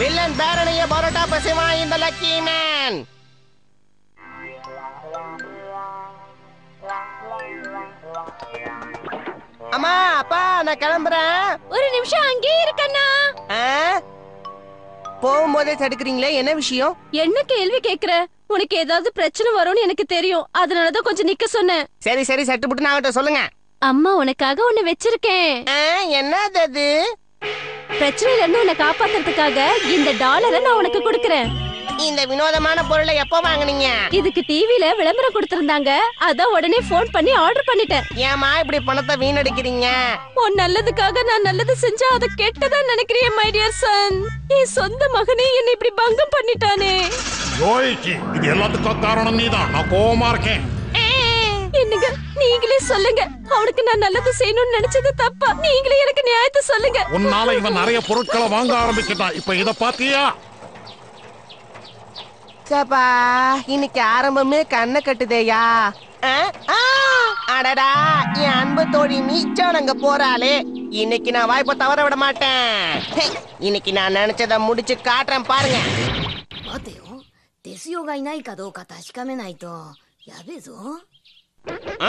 Villain பேரனைய parotta பசிமா இந்த lucky man. அம்மா அப்பா நான் கிளம்புறேன். ஒரு நிமிஷம் அங்கே இருக்கண்ணா. போகும்போதே தடுக்கிறீங்களே, என்ன விஷயம்? என்ன கேள்வி கேக்குற? உனக்கு ஏதாவது பிரச்சனை வரும்னு எனக்கு தெரியும், அதனாலதான் கொஞ்சம் நிக்க சொன்னேன். சரி சரி சட்டு புட்டு நாங்கிட்ட சொல்லுங்க. அம்மா உனக்காக ஒண்ணு வச்சிருக்கேன். என்னது அது? பிரச்சனையில இருந்து உன்னை காப்பாத்துறதுக்காக இந்த டாலரை நான் உனக்கு கொடுக்கறேன். இந்த வினோதமான பொருளை எப்போ வாங்குனீங்க? இதுக்கு டிவில விளம்பரம் கொடுத்திருந்தாங்க, அத உடனே ஃபோன் பண்ணி ஆர்டர் பண்ணிட்டேன். ஏமா இப்படி பணத்தை வீணடிக்கிறீங்க? உன் நல்லதுக்காக நான் நல்லது செஞ்சா அத கெட்டதா நினைக்கிறேன் மை டியர் சன். நீ சொந்த மகனே என்ன இப்படி பங்கம் பண்ணிட்டானே. ஜோய்கி இது எல்லாத்துக்கும் காரணம் நீதான். நான் கோவமா இருக்கேன். என்னங்க நீங்களே சொல்லுங்க, அவனுக்கு நான் நல்லது செய்யணும்னு நினைச்சது தப்பா? நீங்களே எனக்கு நியாயத்தை சொல்லுங்க. உன்னால இவன் நிறைய பொருட்களை வாங்க ஆரம்பிச்சிட்டான். இப்ப இத பாத்தியா? சப்பா இன்னைக்கு ஆரம்பமே கண்ணை கட்டுதேயா. அடடா என் அன்பு தோழி நீச்சான் அங்க போறாளே. இன்னைக்கு நான் வாய்ப்பை தவற விட மாட்டேன். இன்னைக்கு நான் நினைச்சத முடிச்சு காட்டுறேன் பாருங்க.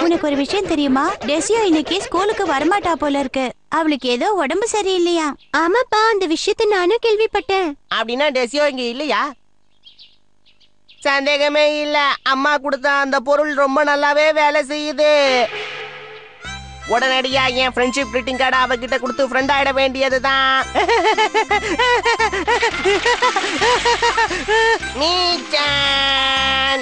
உனக்கு ஒரு விஷயம் தெரியுமா? டெசியோ இன்னைக்கு ஸ்கூலுக்கு வரமாட்டா போல இருக்கு. அவளுக்கு ஏதோ உடம்பு சரியில்லையா? ஆமாப்பா, அந்த விஷயத்தை நானும் கேள்விப்பட்டேன். அப்படின்னா டெசியோ இங்க இல்லையா? சந்தேகமே இல்ல, அம்மா கொடுத்த அந்த பொருள் ரொம்ப நல்லாவே வேலை செய்யுது. உடனடியா என் ஃப்ரெண்ட்ஷிப் கிரீட்டிங் கார்டை அவகிட்ட கொடுத்து ஃப்ரெண்ட் ஆயிட வேண்டியதுதான். நீச்சான்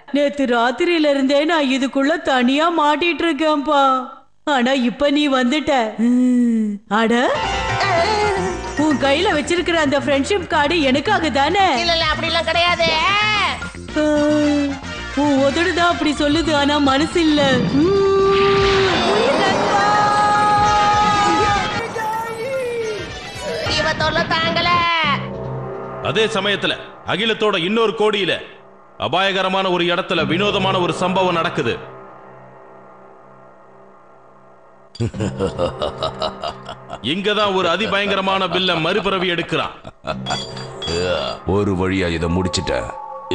நேத்து ராத்திரியில இருந்தே நான் இதுக்குள்ள தனியா மாட்டிட்டு இருக்கேன்பா, ஆனா இப்ப நீ வந்துட்ட. அட உன் கையில வச்சிருக்கிற அந்த ஃப்ரெண்ட்ஷிப் கார்டு எனக்காக தானே? இல்ல அப்படி எல்லாம் கிடையாது. உன் ஒதுடுதான் அப்படி சொல்லுது, ஆனா மனசு இல்ல. தாங்கல அதே சமயத்துல அகிலத்தோட இன்னொரு கோடியில அபாயகரமான ஒரு இடத்துல வினோதமான ஒரு சம்பவம் நடக்குது. இங்கதான் ஒரு அதிபயங்கரமான வில்ல மறுபிறவி எடுக்கிறான். ஒரு வழியா இதை முடிச்சிட்ட.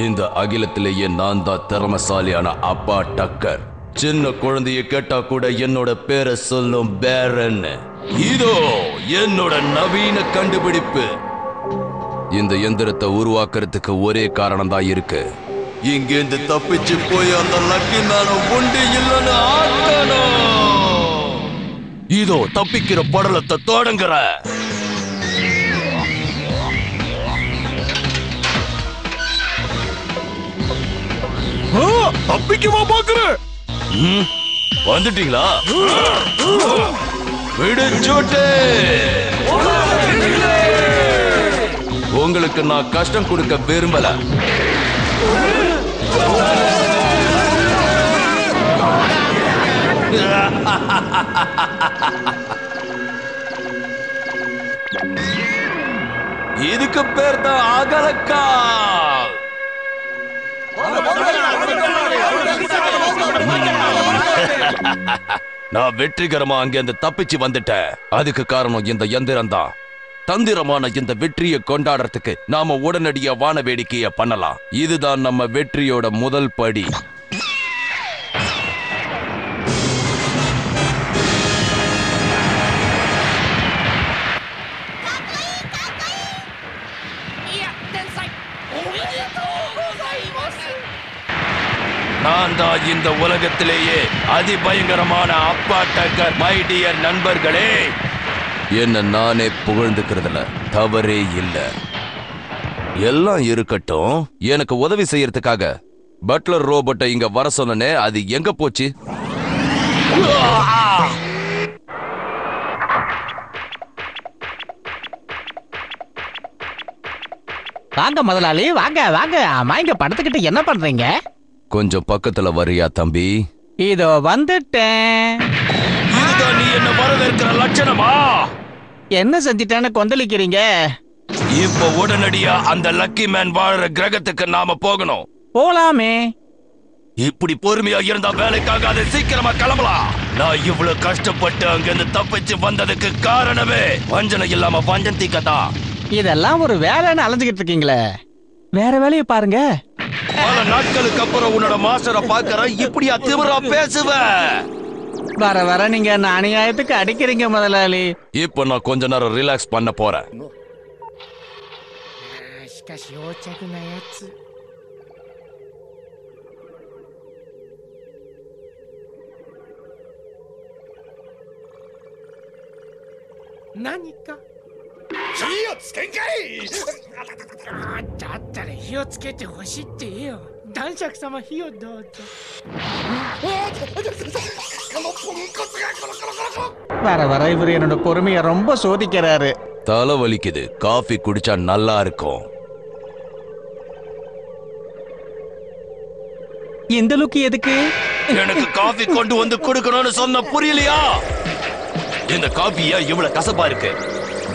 இந்த அகிலத்திலேயே நான் தான் திறமசாலியான அப்பா டக்கர். சின்ன குழந்தைய கேட்டா கூட என்னோட பேரை சொல்லும் பேரன். இதோ என்னோட நவீன கண்டுபிடிப்பு. இந்த எந்திரத்தை உருவாக்குறதுக்கு ஒரே காரணம் தான் இருக்கு, இங்கிருந்து தப்பிச்சு போய் அந்த லக்கினான உண்டு இல்லைன்னு ஆட்டனோ. இதோ தப்பிக்கிற படலத்தை தொடங்குற. தப்பிக்கவா பாக்குற? வந்துட்டீங்களா? விடுச்சோட்டே உங்களுக்கு நான் கஷ்டம் கொடுக்க விரும்பல. இதுக்கு பேர் தான் அகலக்கா. நான் வெற்றிகரமா அங்கிருந்து தப்பிச்சு வந்துட்டேன். அதுக்கு காரணம் இந்த யந்திரம் தான். தந்திரமான இந்த வெற்றியை கொண்டாடுறதுக்கு நாம உடனடியா வான வேடிக்கைய பண்ணலாம். இதுதான் நம்ம வெற்றியோட முதல் படி. நான் தான் இந்த உலகத்திலேயே அதிபயங்கரமான அப்பா டக்கர். மை டியர் நண்பர்களே, என்ன நானே புகழ்ந்துக்கிறதுல தவறே இல்ல. எல்லாம் இருக்கட்டும், எனக்கு உதவி செய்யறதுக்காக பட்லர் ரோபோட்டை இங்க வர சொன்னே, அது எங்க போச்சு? வாங்க முதலாளி, வாங்க வாங்க. ஆமா, இங்க படுத்துக்கிட்டு என்ன பண்றீங்க? கொஞ்சம் பக்கத்துல வரியா தம்பி? இதோ வந்துட்டேன். இதுதான் நீ என்ன வரவேற்கிற லட்சணமா? என்ன செஞ்சிட்டான்னு கொந்தளிக்கிறீங்க? இப்ப உடனடியா அந்த லக்கி மேன் வாழ்ற கிரகத்துக்கு நாம போகணும். போலாமே. இப்படி பொறுமையா இருந்தா வேலைக்காக சீக்கிரமா கிளம்பலாம். நான் இவ்வளவு கஷ்டப்பட்டு அங்கிருந்து தப்பிச்சு வந்ததுக்கு காரணமே வஞ்சனை இல்லாம வஞ்சந்தி கதா. இதெல்லாம் ஒரு வேலைன்னு அலைஞ்சுக்கிட்டு இருக்கீங்களே, வேற வேலையை பாருங்க. பல நாட்களுக்கு அப்புறம் உன்னோட மாஸ்டரை பாக்குறேன், இப்படியா திமிரா பேசுவ? வர வர நீங்க நான் அநியாயத்துக்கு அடிக்கிறீங்க முதலாளி. இப்ப நான் கொஞ்ச நேரம் ரிலாக்ஸ் பண்ண போறேன். என்னோட பொறுமைய ரொம்ப சோதிக்கிறாரு. தலைவலிக்குது, காஃபி குடிச்சா நல்லா இருக்கும். இந்த லுக்கி எதுக்கு எனக்கு காஃபி கொண்டு வந்து கொடுக்கணும்னு சொன்ன புரியலையா? இந்த காபியா இவ்வளவு கசப்பா இருக்கு?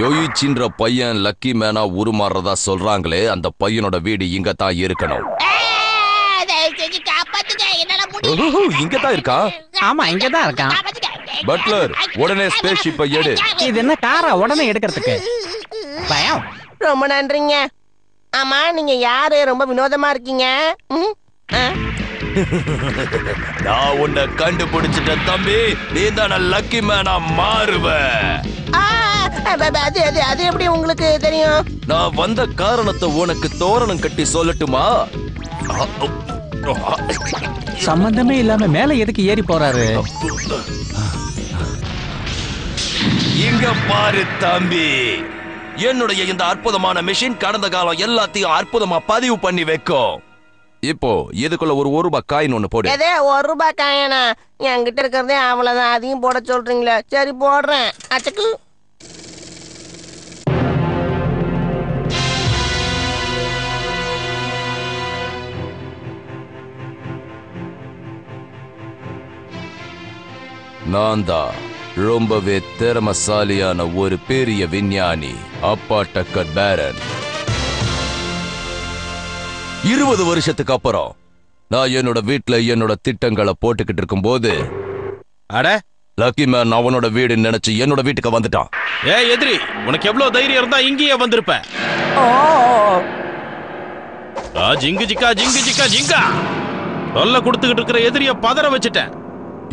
யோயிச்சின்ற பையன் லக்கி மேனா உருமாறதா சொல்றாங்களே, அந்த பையனோட வீடு இங்க தான் இருக்கணும். இங்க தான் இருக்கா? ஆமா, இங்க தான் இருக்கான். பட்லர், உடனே ஸ்பேஸ் ஷிப்பை எடு. இது என்ன காரா உடனே எடுக்கிறதுக்கு? பயம். ரொம்ப நன்றிங்க. ஆமா, நீங்க யாரு? ரொம்ப வினோதமா இருக்கீங்க. நான் உன்னை கண்டுபிடிச்சிட்டேன் தம்பி. நீ தான லக்கி மேனா மாறுவ. அது எப்படி உங்களுக்கு தெரியும்? நான் வந்த காரணத்தை உனக்கு தோரணம் கட்டி சொல்லட்டுமா? சம்பந்தமே இல்லாம மேல எதுக்கு ஏறி போறாரு? இங்க பாரு தம்பி, என்னுடைய இந்த அற்புதமான மிஷின் கடந்த காலம் எல்லாத்தையும் அற்புதமா பதிவு பண்ணி வைக்கும். இப்போ இதுக்குள்ள ஒரு ரூபாய் காயின் ஒண்ணு போடு. ஏதே ஒரு ரூபாய் காயினா? என்கிட்ட இருக்கிறதே அவ்வளவுதான், அதையும் போட சொல்றீங்களா? சரி போடுறேன். அச்சக்கு நான் தான் ரொம்பவே திறமசாலியான ஒரு பெரிய விஞ்ஞானி, அப்பா டக்கர் பேரன். 20 வருஷத்துக்கு அப்புறம் நான் என்னோட வீட்டுல என்னோட திட்டங்களை போட்டுக்கிட்டு இருக்கும் போது, அட லக்கிமேன் அவனோட வீடு நினைச்சு என்னோட வீட்டுக்கு வந்துட்டான். ஏ எதிரி, உனக்கு எவ்வளவு தைரியம் இருந்தா இங்கேயே வந்திருப்ப? ஜிங்கு ஜிக்கா ஜிங்கு ஜிக்கா ஜிங்கா தொல்லை கொடுத்துக்கிட்டு இருக்கிற எதிரிய பதற வச்சுட்டேன்.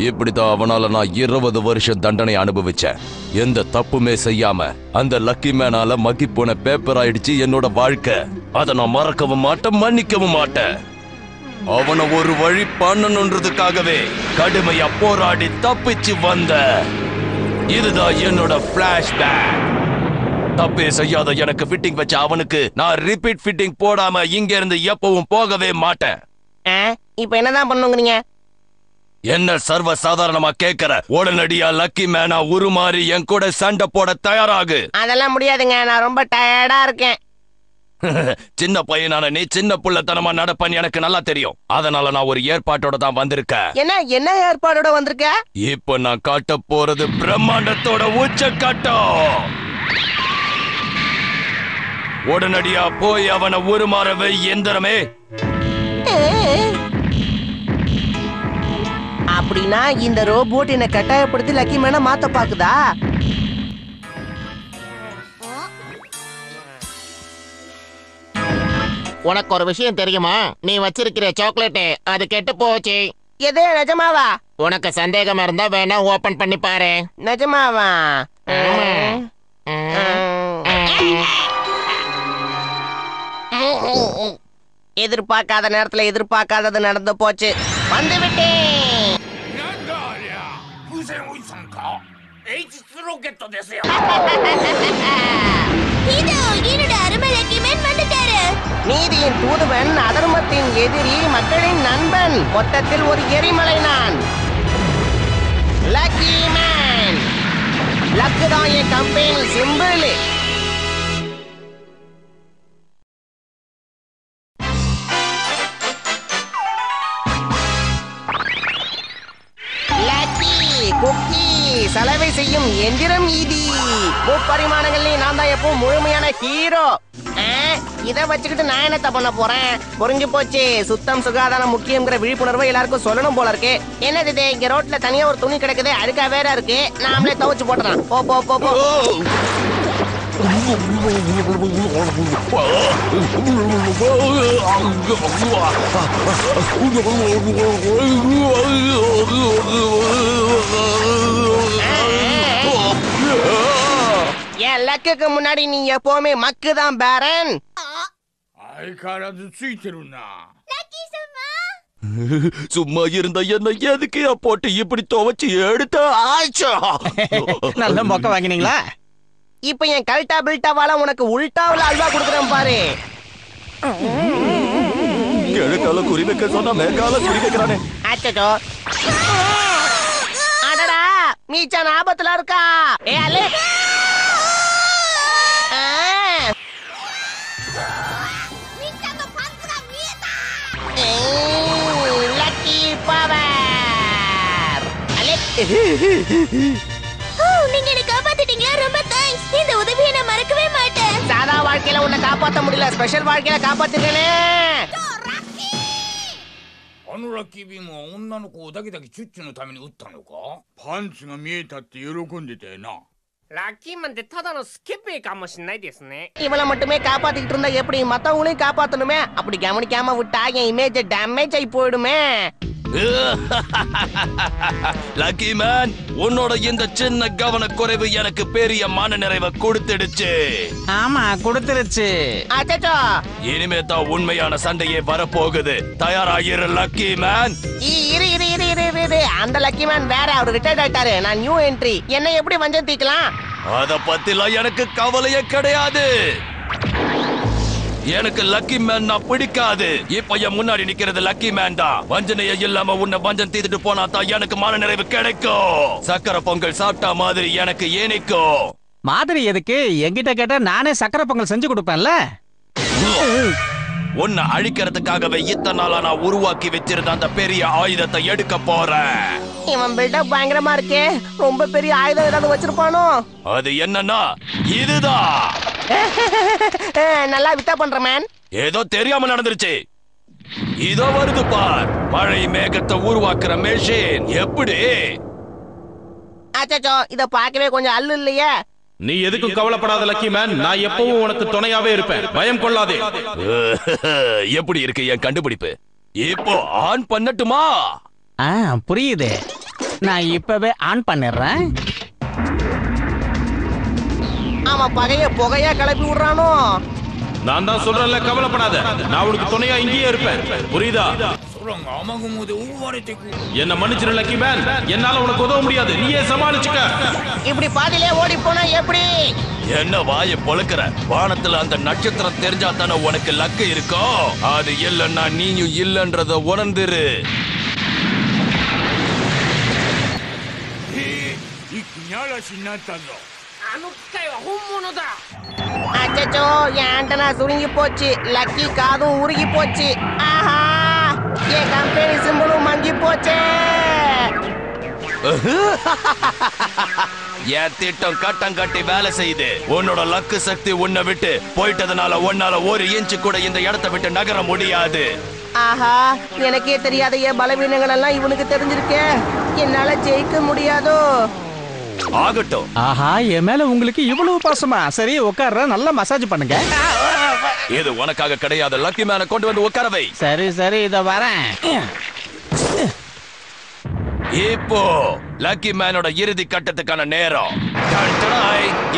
இப்படிதான் அவனால நான் 20 வருஷம் தண்டனை அனுபவிச்சேன். எந்த தப்புமே செய்யாம அந்த லக்கி மேனால மக்கி போன பேப்பர் ஆயிடுச்சு என்னோட வாழ்க்கை. அதை நான் மறக்கவும் மாட்டேன், மன்னிக்கவும் மாட்டேன். அவனை ஒரு வழி பண்ணணுன்றதுக்காகவே கடுமையா போராடி தப்பிச்சு வந்த இதுதான் என்னோட பிளாஷ்பேக். தப்பே செய்யாத எனக்கு ஃபிட்டிங் வச்ச அவனுக்கு நான் ரிப்பீட் ஃபிட்டிங் போடாம இங்க இருந்து எப்பவும் போகவே மாட்டேன். இப்ப என்னதான் பண்ணுங்கிறீங்க? என்ன சர்வ சாதாரணமா கேக்குற? உடனடியா லக்கி மேனா உருமாறி என் கூட சண்டை போட தயாராகு. அதெல்லாம் முடியாதுங்க, நான் ரொம்ப டயர்டா இருக்கேன். சின்ன பையனான நீ சின்ன புள்ளத்தனமா நடப்பன்னு எனக்கு நல்லா தெரியும். அதனால நான் ஒரு ஏற்பாட்டோட தான் வந்திருக்கேன். என்ன என்ன ஏற்பாடோட வந்திருக்க? இப்ப நான் காட்ட போறது பிரம்மாண்டத்தோட உச்சக்கட்டம். உடனடியா போய் அவனை உருமாறவே எந்திரமே. அப்படின்னா இந்த ரோபோட் என்ன கட்டாயப்படுத்தி லக்கி மேன மாத்த பாக்குதா? உனக்கு ஒரு விஷயம் தெரியுமா? நீ வச்சிருக்கிற சாக்லேட் அது கெட்டு போச்சு. எது, நிஜமாவா? உனக்கு சந்தேகமா இருந்தா வேணா ஓபன் பண்ணி பாரு. நிஜமாவா? எதிர்பார்க்காத நேரத்துல எதிர்பார்க்காதது நடந்து போச்சு. வந்து விட்டேன். நீதியின் தூதுவன், அதர்மத்தின் எதிரி, மக்களின் நண்பன், மொத்தத்தில் ஒரு எரிமலை நான். லக்கிமேன். லக்கு தான் என் கம்பெனி சிம்பிள். சலவை செய்யும் எந்திரம் ஈதி. முப்பரிமாணங்களில் நான் தான் எப்பவும் முழுமையான ஹீரோ. இதை வச்சுக்கிட்டு நான் என்னத்த பண்ண போறேன்? புரிஞ்சு போச்சு. சுத்தம் சுகாதாரம் முக்கியங்கிற விழிப்புணர்வை எல்லாருக்கும் சொல்லணும் போல இருக்கு. என்னது இங்க ரோட்ல தனியா ஒரு துணி கிடைக்குது, அழுக்கா வேற இருக்கு, நாமளே துவைச்சு போட்டுறான். போ போ போ போ. என் லக்குக்கு முன்னாடி நீ எப்பவுமே மக்குதான் பேரன். சும்மா இருந்த என்ன எதுக்கு போட்டு இப்படி துவைச்சு எடுத்த ஆச்சா? நல்ல மொக்க வாங்கினீங்களா? இப்ப என் கல்ட்டா பில்ட்டாவால உனக்கு உள்டாவில் அல்வா குடுக்குறேன் பாரு. எழுத்தால குறி வைக்க சொன்னா மேற்கால குறி வைக்கிறானே. ஆச்சோ, அடடா மீச்சான் ஆபத்துல இருக்கா. ஏ அல்லே,あのラッキービームは女の子をだけだけチュッチュのために撃ったのか？パンツが見えたって喜んでたよな。ラッキーマンってただのスケベかもしれないですね。今のまとめカーパーティーとんだやっぱりまた俺カーパーとのめあっぱりギャムにキャマをたげイメージダメージいっぽいのめ。Luckyman, உன்னோட இந்த சின்ன கவனக்குறைவு எனக்கு பெரிய மன நிறைவை கொடுத்துடுச்சு. ஆமா கொடுத்துடுச்சு. அச்சச்சோ, இனிமே தான் உண்மையான சண்டையே வரப்போகுது. தயாராயிரு Luckyman. இரு அந்த Luckyman வேற, அவரு ரிட்டையர்ட் ஆயிட்டாரு. நான் நியூ என்ட்ரி. என்ன எப்படி வஞ்சம் தீக்கலாம்? அத பத்திலாம் எனக்கு கவலையே கிடையாது. எனக்கு Luckyman நான் பிடிக்காது. இப்ப என் முன்னாடி நிக்கிறது Luckyman தான். வஞ்சனையே இல்லாம உன்னை வஞ்சன் தீர்த்துட்டு போனா தான் எனக்கு மன நிறைவு கிடைக்கும். சக்கரை பொங்கல் சாப்பிட்டா மாதிரி எனக்கு ஏனிக்கும். மாதிரி எதுக்கு? என்கிட்ட கேட்டா நானே சக்கரை பொங்கல் செஞ்சு கொடுப்பேன்ல. உன்னை அழிக்கிறதுக்காகவே இத்தனை நாளா நான் உருவாக்கி வச்சிருந்த அந்த பெரிய ஆயுதத்தை எடுக்க போறேன். இவன் பில்டப் பயங்கரமா இருக்கே. ரொம்ப பெரிய ஆயுதம் ஏதாவது வச்சிருப்பானோ? அது என்னன்னா இதுதான். நல்லா விட்டா பண்ற மேன். ஏதோ தெரியாம நடந்துருச்சு. இதோ வருது பார், மழை மேகத்தை உருவாக்குற மெஷின். எப்படி? அச்சச்சோ, இத பார்க்கவே கொஞ்சம் அல்லு இல்லையா? நீ எதுக்கும் கவலைப்படாத Luckyman, நான் எப்பவும் உனக்கு துணையாவே இருப்பேன். பயம் கொள்ளாதே. எப்படி இருக்கு என் கண்டுபிடிப்பு? இப்போ ஆன் பண்ணட்டுமா? புரியுது. நான் இப்பவே ஆன் பண்ணிடுறேன். அவன் பகைய புகையா கிளப்பி விடுறானோ? நான் தான் சொல்றேன்ல, கவலைப்படாத, நான் உனக்கு துணையா இங்கேயே இருப்பேன். புரியுதா? என்ன மன்னிச்சிரு Luckyman, என்னால உனக்கு உதவ முடியாது. நீயே சமாளிச்சுக்க. இப்படி பாதிலே ஓடி போனா எப்படி? என்ன வாயை பொளக்குற? வானத்துல அந்த நட்சத்திரம் தெரிஞ்சா தானே உனக்கு லக்கு இருக்கும். அது இல்லன்னா நீயும் இல்லன்றத உணர்ந்துரு. அச்சச்சோ, ஆண்டனா சுருங்கி போச்சு. லக்கி காதும் உருகி போச்சு. ஆஹா, என் கம்பெனி சிம்பலும் மங்கி போச்சு. என் திட்டம் கட்டம் கட்டி வேலை செய்து உன்னோட லக்கு சக்தி உன்னை விட்டு போயிட்டதுனால உன்னால ஒரு இன்ச்சு கூட இந்த இடத்தை விட்டு நகர முடியாது. ஆஹா, எனக்கே தெரியாத என் பலவீனங்கள் எல்லாம் இவனுக்கு தெரிஞ்சிருக்கே. என்னால ஜெயிக்க முடியாதோ? ஆகட்டும். ஆஹா, என் மேல உங்களுக்கு இவ்வளவு பாசமா? சரி உட்கார, நல்லா மசாஜ் பண்ணுங்க. இது உனக்காக கிடையாது. Luckyman கொண்டு வந்து உட்காரவை. சரி சரி, இத வரேன். இப்போ Luckymanோட இறுதி கட்டத்துக்கான நேரம்.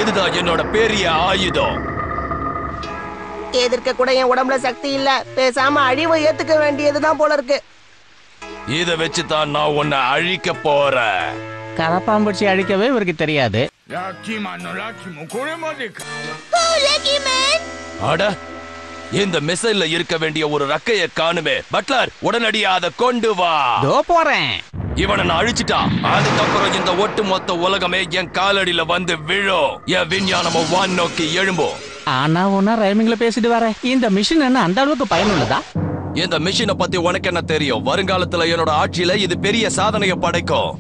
இதுதான் என்னோட பெரிய ஆயுதம். சக்தி எதிர்க்க கூட என் உடம்புல சக்தி இல்ல. பேசாம அழிவை ஏத்துக்க வேண்டியதுதான் போல இருக்கு. இத வச்சு தான் நான் உன்னை அழிக்க போறேன். கரப்பாம்பூச்சி அழிக்கவே இவருக்கு தெரியாது. அட, இந்த மிசைல்ல இருக்க வேண்டிய ஒரு ரக்கைய காணுமே. பட்லர், உடனடியாக அதை கொண்டு வா. தோ போறேன். இவனை நான் அழிச்சிட்டான். அதுக்கப்புறம் இந்த ஒட்டு மொத்த உலகமே என் காலடியில வந்து விழும். என் விஞ்ஞானமோ வான் நோக்கி எழும்பும். ஆனா உன்னா ரைமிங்ல பேசிட்டு வர, இந்த மிஷின் என்ன அந்த அளவுக்கு பயனுள்ளதா? இந்த மிஷினை பத்தி உனக்கு என்ன தெரியும்? வருங்காலத்துல என்னோட ஆட்சியில இது பெரிய சாதனையை படைக்கும்.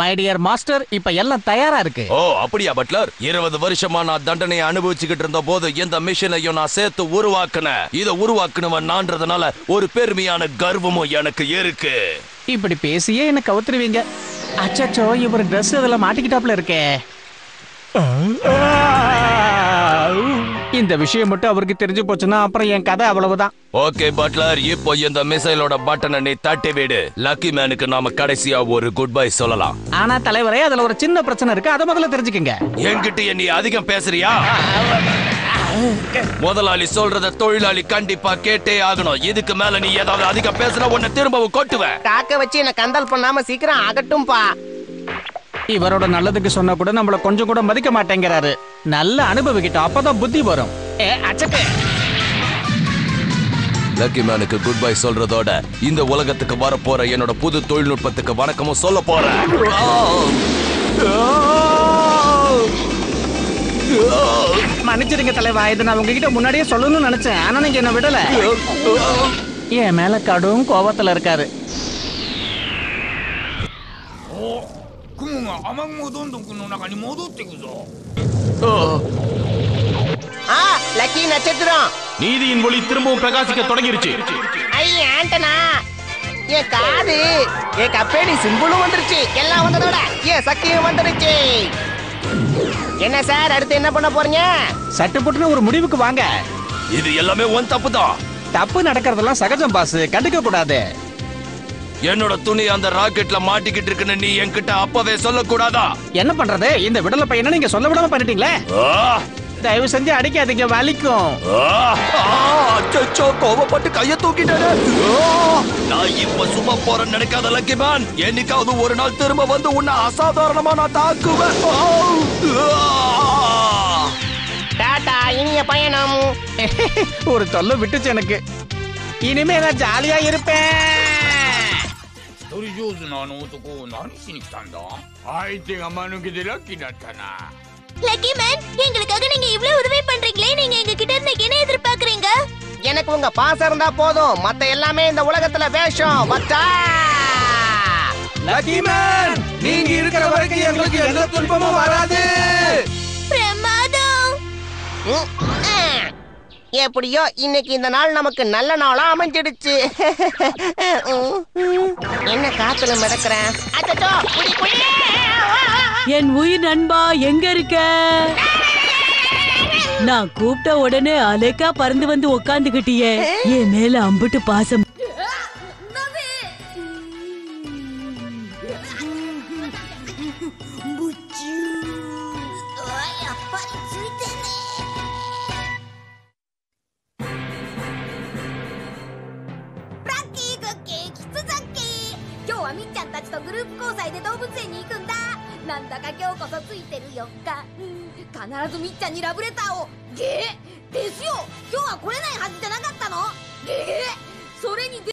My dear master, இப்ப எல்லாம் தயாரா இருக்கு. ஓ, அப்படியா பட்லர்? 20 வருஷமா நான் தண்டனையை அனுபவிச்சுக்கிட்டு இருந்த போது இந்த மிஷினையும் நான் சேர்த்து உருவாக்குனேன். இதை உருவாக்குனவன்றதுனால ஒரு பெருமையான கர்வமும் எனக்கு இருக்கு. இப்படி பேசியே என்ன கவுத்துருவீங்க. அச்சச்சோ, இவர் ட்ரெஸ் இதெல்லாம் மாட்டிக்கிட்டாப்ல இருக்கே. இந்த விஷயம் மட்டும் அவருக்கு தெரிஞ்சு போச்சுன்னா அப்புறம் என் கதை அவ்வளவுதான். ஓகே பட்லர், இப்போ இந்த மிசைலோட பட்டனை நீ தட்டி விடு. லக்கி மேனுக்கு நாம கடைசியா ஒரு குட் பை சொல்லலாம். ஆனா தலைவரே, அதுல ஒரு சின்ன பிரச்சனை இருக்கு. அத முதல்ல தெரிஞ்சுக்கங்க. என்கிட்ட நீ அதிகம் பேசுறியா? முதலாளி சொல்றத தொழிலாளி கண்டிப்பா கேட்டே ஆகணும். இதுக்கு மேல நீ ஏதாவது அதிகம் பேசுற உன்னை திரும்பவும் கொட்டுவேன். காக்க வச்சு என்ன கந்தல் பண்ணாம சீக்கிரம் ஆகட்டும்பா. இவரோட நல்லதுக்கு சொன்னா கூட நம்மள கொஞ்சம் கூட மதிக்க மாட்டேங்கிறாரு. நல்ல அனுபவிக்கிட்டோம், அப்பதான் புத்தி வரும். லக்கிமேனுக்கு குட் பை சொல்றதோட இந்த உலகத்துக்கு வர போற என்னோட புது தொழில்நுட்பத்துக்கு வணக்கமும் சொல்ல போறேன். மன்னிச்சிருங்க தலைவா, இது நான் உங்ககிட்ட முன்னாடியே சொல்லணும்னு நினைச்சேன். ஆனா நீங்க என்ன விடல. என் மேல கடும் கோபத்துல இருக்காரு. நட்சத்திரம் நீதியின் ஒளி திரும்பவும் பிரகாசிக்க தொடங்கிருச்சு. என்ன சார், அடுத்து என்ன பண்ண போறீங்க? சட்டுப்பட்டு ஒரு முடிவுக்கு வாங்க. இது எல்லாமே உன் தப்பு தான். தப்பு நடக்கிறதெல்லாம் சகஜம் பாஸ், கண்டுக்க கூடாது. என்னோட துணி அந்த ராக்கெட்ல மாட்டிக்கிட்டு இருக்குன்னு நீ என்கிட்ட அப்பவே சொல்ல கூடாதா? என்ன பண்றது, இந்த விடல பையனை நீங்க சொல்ல விடாம பண்ணிட்டீங்களே. தயவு செஞ்சு அடிக்காதீங்க, வலிக்கும். அச்சச்சோ, கோவப்பட்டு கைய தூக்கிட்டாரு. நான் இப்ப சும்மா போறேன்னு நினைக்காத லக்கிமான். என்னைக்காவது ஒரு நாள் திரும்ப வந்து உன்னை அசாதாரணமா நான் தாக்குவேன். டாடா, இனிய பயணம். ஒரு தொல்லை விட்டுச்சு எனக்கு. இனிமே நான் ஜாலியா இருப்பேன். எனக்கு உங்க பாசம் இருந்தா போதும், மத்த எல்லாமே இந்த உலகத்துல வேஷம். நீங்க இருக்கிற வரைக்கும் எங்களுக்கு எந்த துன்பமும் வராது. எப்படியோ இன்னைக்கு இந்த நாள் நமக்கு நல்ல நாளா அமைஞ்சிடுச்சு. என்ன காத்துல மிதக்கிறேன். என் உயிர் நண்பா, எங்க இருக்க? நான் கூப்பிட்ட உடனே அலைக்கா பறந்து வந்து உக்காந்துகிட்டியே. என் மேல அம்புட்டு பாசம்.必ずみっちゃんにラブレターを。ゲーですよ。今日は来れないはずじゃなかったの。